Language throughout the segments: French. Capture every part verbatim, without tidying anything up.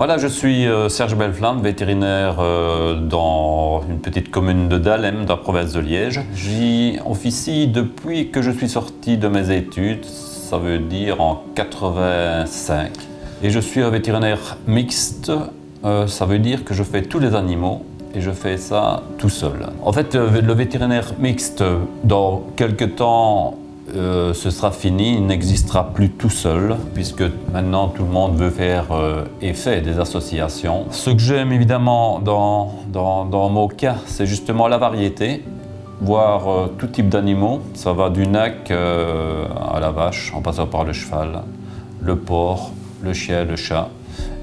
Voilà, je suis Serge Belflamme, vétérinaire dans une petite commune de Dallem, dans la province de Liège. J'y officie depuis que je suis sorti de mes études, ça veut dire en quatre-vingt-cinq. Et je suis un vétérinaire mixte, ça veut dire que je fais tous les animaux et je fais ça tout seul. En fait, le vétérinaire mixte, dans quelques temps, Euh, ce sera fini, il n'existera plus tout seul, puisque maintenant tout le monde veut faire euh, et fait des associations. Ce que j'aime évidemment dans, dans, dans mon cas, c'est justement la variété, voir euh, tout type d'animaux. Ça va du nac euh, à la vache, en passant par le cheval, le porc, le chien, le chat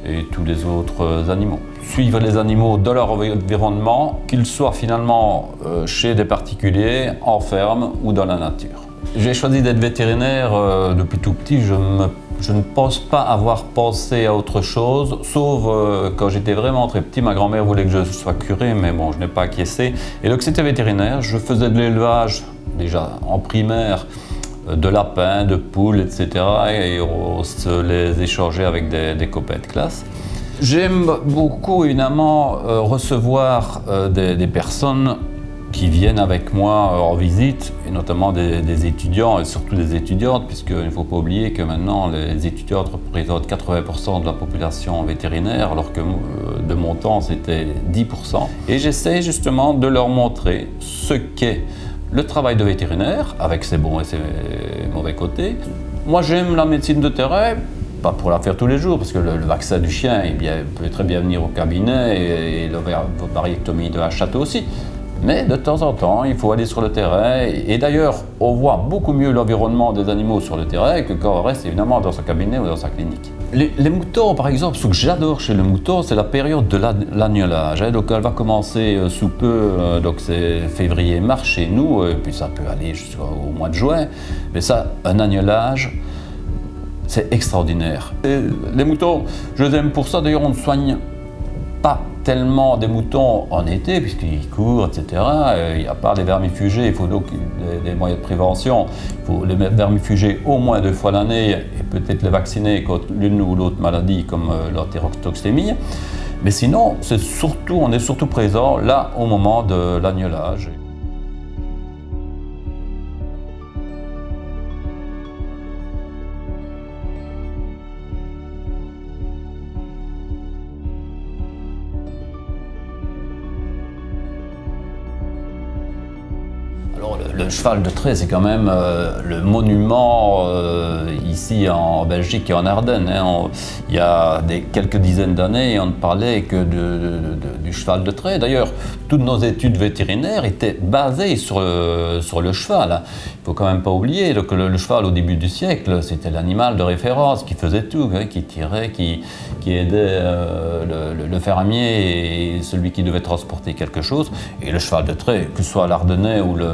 et tous les autres animaux. Suivre les animaux dans leur environnement, qu'ils soient finalement euh, chez des particuliers, en ferme ou dans la nature. J'ai choisi d'être vétérinaire euh, depuis tout petit. Je, me, je ne pense pas avoir pensé à autre chose, sauf euh, quand j'étais vraiment très petit. Ma grand-mère voulait que je sois curé, mais bon, je n'ai pas acquiescé. Et donc c'était vétérinaire. Je faisais de l'élevage, déjà en primaire, euh, de lapins, de poules, et cetera. Et on se les échangeait avec des, des copains de classe. J'aime beaucoup, évidemment, euh, recevoir euh, des, des personnes qui viennent avec moi en visite, et notamment des, des étudiants, et surtout des étudiantes, puisqu'il ne faut pas oublier que maintenant les étudiantes représentent quatre-vingts pour cent de la population vétérinaire, alors que de mon temps c'était dix pour cent. Et j'essaie justement de leur montrer ce qu'est le travail de vétérinaire, avec ses bons et ses mauvais côtés. Moi j'aime la médecine de terrain, pas pour la faire tous les jours, parce que le, le vaccin du chien eh bien, peut très bien venir au cabinet, et, et la variectomie de la chatte aussi. Mais de temps en temps, il faut aller sur le terrain. Et d'ailleurs, on voit beaucoup mieux l'environnement des animaux sur le terrain que quand on reste évidemment dans son cabinet ou dans sa clinique. Les, les moutons, par exemple, ce que j'adore chez le mouton, c'est la période de l'agnelage. Hein. Donc elle va commencer sous peu, donc c'est février-mars chez nous, et puis ça peut aller jusqu'au mois de juin. Mais ça, un agnelage, c'est extraordinaire. Et les moutons, je les aime pour ça. D'ailleurs, on ne soigne pas tellement des moutons en été, puisqu'ils courent, et cetera. Et à part les vermifugés, il faut donc des, des moyens de prévention. Il faut les vermifugés au moins deux fois l'année et peut-être les vacciner contre l'une ou l'autre maladie comme l'entérotoxémie. Mais sinon, c'est surtout, on est surtout présent là au moment de l'agnelage. Alors, le, le cheval de trait, c'est quand même euh, le monument euh, ici en Belgique et en Ardennes. Hein, on, il y a des, quelques dizaines d'années, on ne parlait que de, de, du cheval de trait. D'ailleurs, toutes nos études vétérinaires étaient basées sur le, sur le cheval. Hein. Il ne faut quand même pas oublier que le, le cheval, au début du siècle, c'était l'animal de référence qui faisait tout, hein, qui tirait, qui, qui aidait euh, le, le fermier et celui qui devait transporter quelque chose. Et le cheval de trait, que ce soit l'Ardennais ou le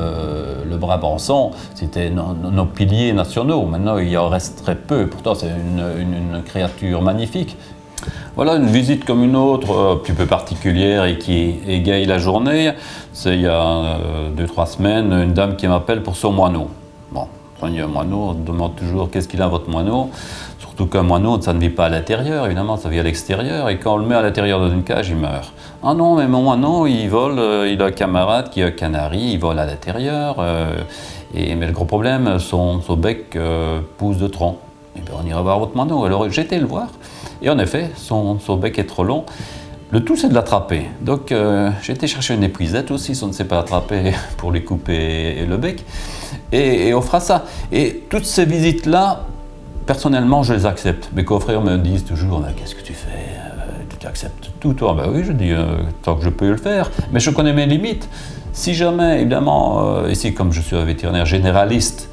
le Brabançon, c'était nos, nos piliers nationaux. Maintenant, il en reste très peu. Pourtant, c'est une, une, une créature magnifique. Voilà, une visite comme une autre, un petit peu particulière et qui égaye la journée. C'est il y a deux, trois semaines, une dame qui m'appelle pour son moineau. Bon, quand il y a un moineau, on demande toujours qu'est-ce qu'il a votre moineau. Surtout qu'un moineau, ça ne vit pas à l'intérieur, évidemment, ça vit à l'extérieur. Et quand on le met à l'intérieur dans une cage, il meurt. Ah non, mais mon moineau, il vole, euh, il a un camarade qui est un canari, il vole à l'intérieur. Euh, et mais le gros problème, son, son bec euh, pousse de tronc. Et bien, on ira voir votre moineau. Alors j'étais le voir. Et en effet, son, son bec est trop long. Le tout, c'est de l'attraper. Donc euh, j'ai été chercher une épuisette aussi, si on ne sait pas attraper, pour lui couper le bec. Et, et on fera ça. Et toutes ces visites-là, personnellement, je les accepte. Mes confrères me disent toujours « Qu'est-ce que tu fais euh, Tu acceptes tout, toi ?» Ben oui, je dis euh, « Tant que je peux le faire. » Mais je connais mes limites. Si jamais, évidemment, euh, ici, comme je suis un vétérinaire généraliste,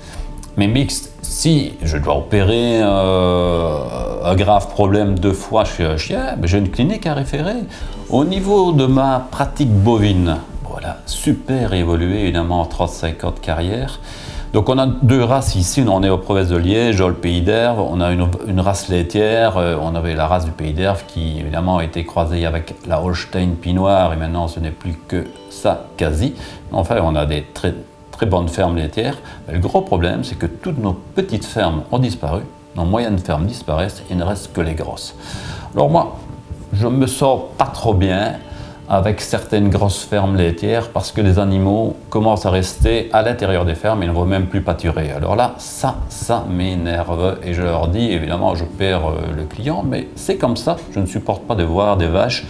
mais mixte, si je dois opérer euh, un grave problème de foie chez un chien, ben, j'ai une clinique à référer. Au niveau de ma pratique bovine, voilà, super évolué, évidemment, en trente cinq ans de carrière. Donc on a deux races ici, on est aux provinces de Liège, au Pays d'Herve, on a une, une race laitière, on avait la race du Pays d'Herve qui évidemment a été croisée avec la Holstein-Pinoir et maintenant ce n'est plus que ça quasi. Enfin on a des très, très bonnes fermes laitières, mais le gros problème c'est que toutes nos petites fermes ont disparu, nos moyennes fermes disparaissent, il ne reste que les grosses. Alors moi, Je me sens pas trop bien avec certaines grosses fermes laitières parce que les animaux commencent à rester à l'intérieur des fermes et ne vont même plus pâturer. Alors là, ça, ça m'énerve et je leur dis, évidemment, je perds le client, mais c'est comme ça, je ne supporte pas de voir des vaches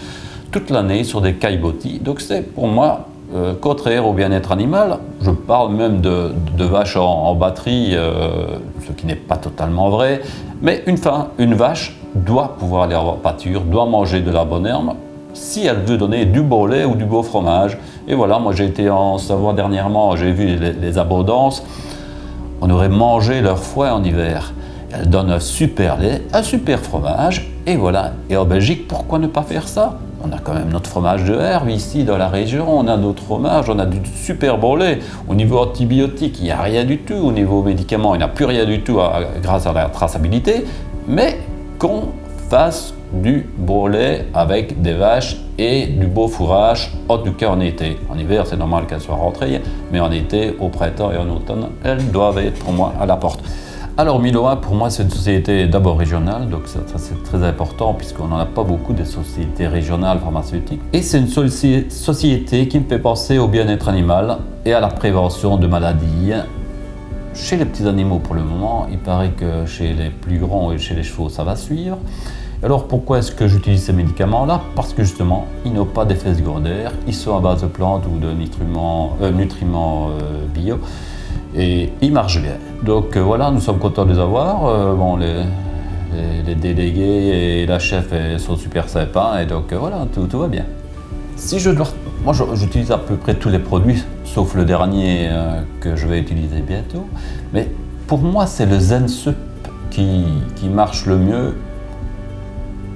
toute l'année sur des cailles botties. Donc c'est pour moi euh, contraire au bien-être animal. Je parle même de, de vaches en, en batterie, euh, ce qui n'est pas totalement vrai, mais une, fin, une vache doit pouvoir aller en pâture, doit manger de la bonne herbe, si elle veut donner du beau lait ou du beau fromage. Et voilà, moi j'ai été en Savoie dernièrement, j'ai vu les, les abondances, on aurait mangé leur foie en hiver. Elle donne un super lait, un super fromage, et voilà. Et en Belgique, pourquoi ne pas faire ça? On a quand même notre fromage de Herve ici dans la région, on a notre fromage, on a du super beau lait. Au niveau antibiotique, il n'y a rien du tout. Au niveau médicaments, il n'y a plus rien du tout à, grâce à la traçabilité, mais qu'on fasse du beau lait avec des vaches et du beau fourrage, en tout cas en été. En hiver, c'est normal qu'elles soient rentrées, mais en été, au printemps et en automne, elles doivent être pour moi à la porte. Alors Miloa, pour moi, c'est une société d'abord régionale, donc c'est très important puisqu'on n'en a pas beaucoup des sociétés régionales pharmaceutiques. Et c'est une société qui me fait penser au bien-être animal et à la prévention de maladies. Chez les petits animaux pour le moment, il paraît que chez les plus grands et chez les chevaux, ça va suivre. Alors pourquoi est-ce que j'utilise ces médicaments-là? Parce que justement, ils n'ont pas d'effets secondaires, ils sont à base de plantes ou de nutriments, euh, nutriments euh, bio, et ils marchent bien. Donc euh, voilà, nous sommes contents de les avoir. Euh, bon, les, les, les délégués et la chef sont super sympas, et donc euh, voilà, tout, tout va bien. Si je dois... Moi, j'utilise à peu près tous les produits, sauf le dernier euh, que je vais utiliser bientôt, mais pour moi, c'est le Zen Supp qui, qui marche le mieux.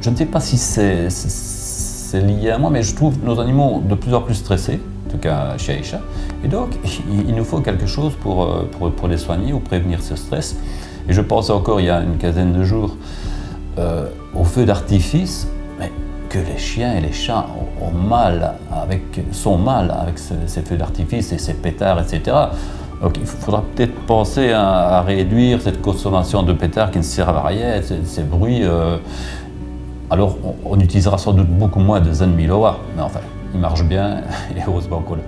Je ne sais pas si c'est lié à moi, mais je trouve nos animaux de plus en plus stressés, en tout cas chez Aïcha. Et donc, il, il nous faut quelque chose pour, pour, pour les soigner ou prévenir ce stress. Et je pense encore, il y a une quinzaine de jours, euh, au feu d'artifice, mais que les chiens et les chats ont, ont mal avec, sont mal avec ce, ces feux d'artifice et ces pétards, et cetera. Donc il faudra peut-être penser à, à réduire cette consommation de pétards qui ne servent à rien, ces, ces bruits. Euh, Alors, on utilisera sans doute beaucoup moins de Zen Miloa, mais enfin, il marche bien et heureusement qu'on l'a.